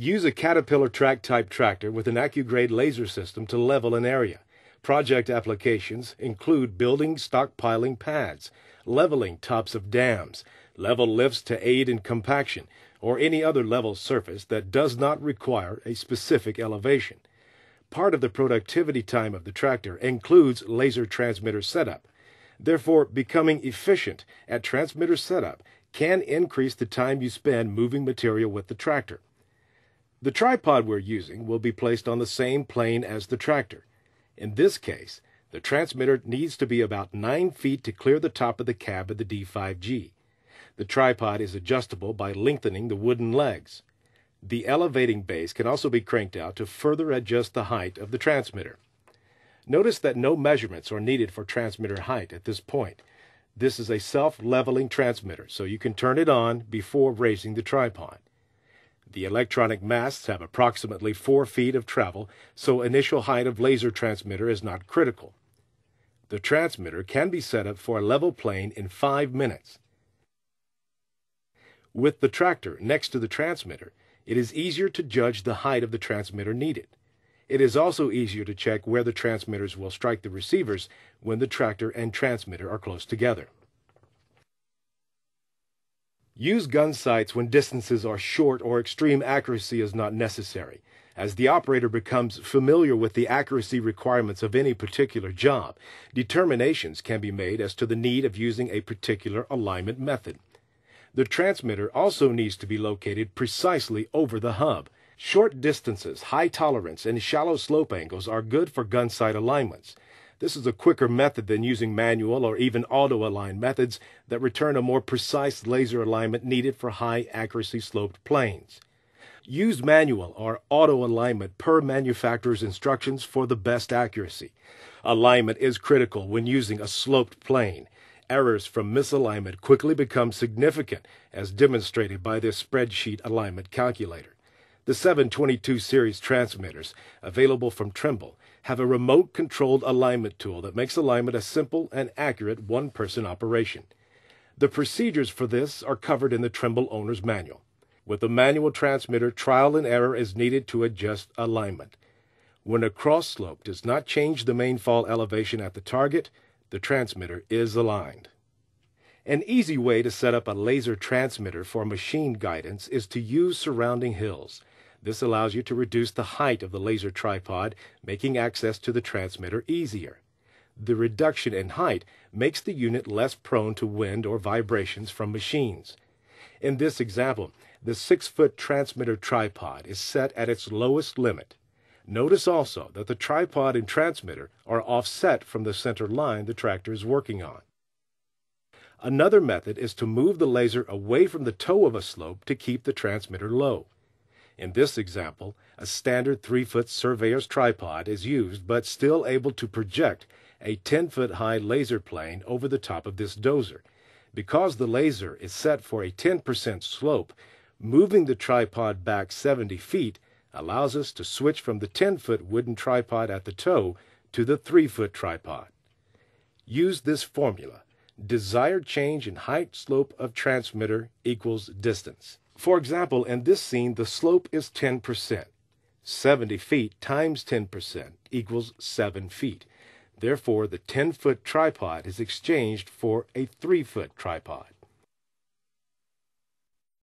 Use a Caterpillar track-type tractor with an AccuGrade laser system to level an area. Project applications include building stockpiling pads, leveling tops of dams, level lifts to aid in compaction, or any other level surface that does not require a specific elevation. Part of the productivity time of the tractor includes laser transmitter setup. Therefore, becoming efficient at transmitter setup can increase the time you spend moving material with the tractor. The tripod we're using will be placed on the same plane as the tractor. In this case, the transmitter needs to be about 9 feet to clear the top of the cab of the D5G. The tripod is adjustable by lengthening the wooden legs. The elevating base can also be cranked out to further adjust the height of the transmitter. Notice that no measurements are needed for transmitter height at this point. This is a self-leveling transmitter, so you can turn it on before raising the tripod. The electronic masts have approximately 4 feet of travel, so initial height of laser transmitter is not critical. The transmitter can be set up for a level plane in 5 minutes. With the tractor next to the transmitter, it is easier to judge the height of the transmitter needed. It is also easier to check where the transmitters will strike the receivers when the tractor and transmitter are close together. Use gun sights when distances are short or extreme accuracy is not necessary, as the operator becomes familiar with the accuracy requirements of any particular job. Determinations can be made as to the need of using a particular alignment method. The transmitter also needs to be located precisely over the hub. Short distances, high tolerance, and shallow slope angles are good for gun sight alignments. This is a quicker method than using manual or even auto-align methods that return a more precise laser alignment needed for high-accuracy sloped planes. Use manual or auto-alignment per manufacturer's instructions for the best accuracy. Alignment is critical when using a sloped plane. Errors from misalignment quickly become significant, as demonstrated by this spreadsheet alignment calculator. The 722 series transmitters, available from Trimble, have a remote-controlled alignment tool that makes alignment a simple and accurate one-person operation. The procedures for this are covered in the Trimble Owner's Manual. With a manual transmitter, trial and error is needed to adjust alignment. When a cross slope does not change the main fall elevation at the target, the transmitter is aligned. An easy way to set up a laser transmitter for machine guidance is to use surrounding hills. This allows you to reduce the height of the laser tripod, making access to the transmitter easier. The reduction in height makes the unit less prone to wind or vibrations from machines. In this example, the 6-foot transmitter tripod is set at its lowest limit. Notice also that the tripod and transmitter are offset from the center line the tractor is working on. Another method is to move the laser away from the toe of a slope to keep the transmitter low. In this example, a standard 3-foot surveyor's tripod is used, but still able to project a 10-foot-high laser plane over the top of this dozer. Because the laser is set for a 10% slope, moving the tripod back 70 feet allows us to switch from the 10-foot wooden tripod at the toe to the 3-foot tripod. Use this formula: desired change in height slope of transmitter equals distance. For example, in this scene, the slope is 10%. 70 feet times 10% equals 7 feet. Therefore, the 10-foot tripod is exchanged for a 3-foot tripod.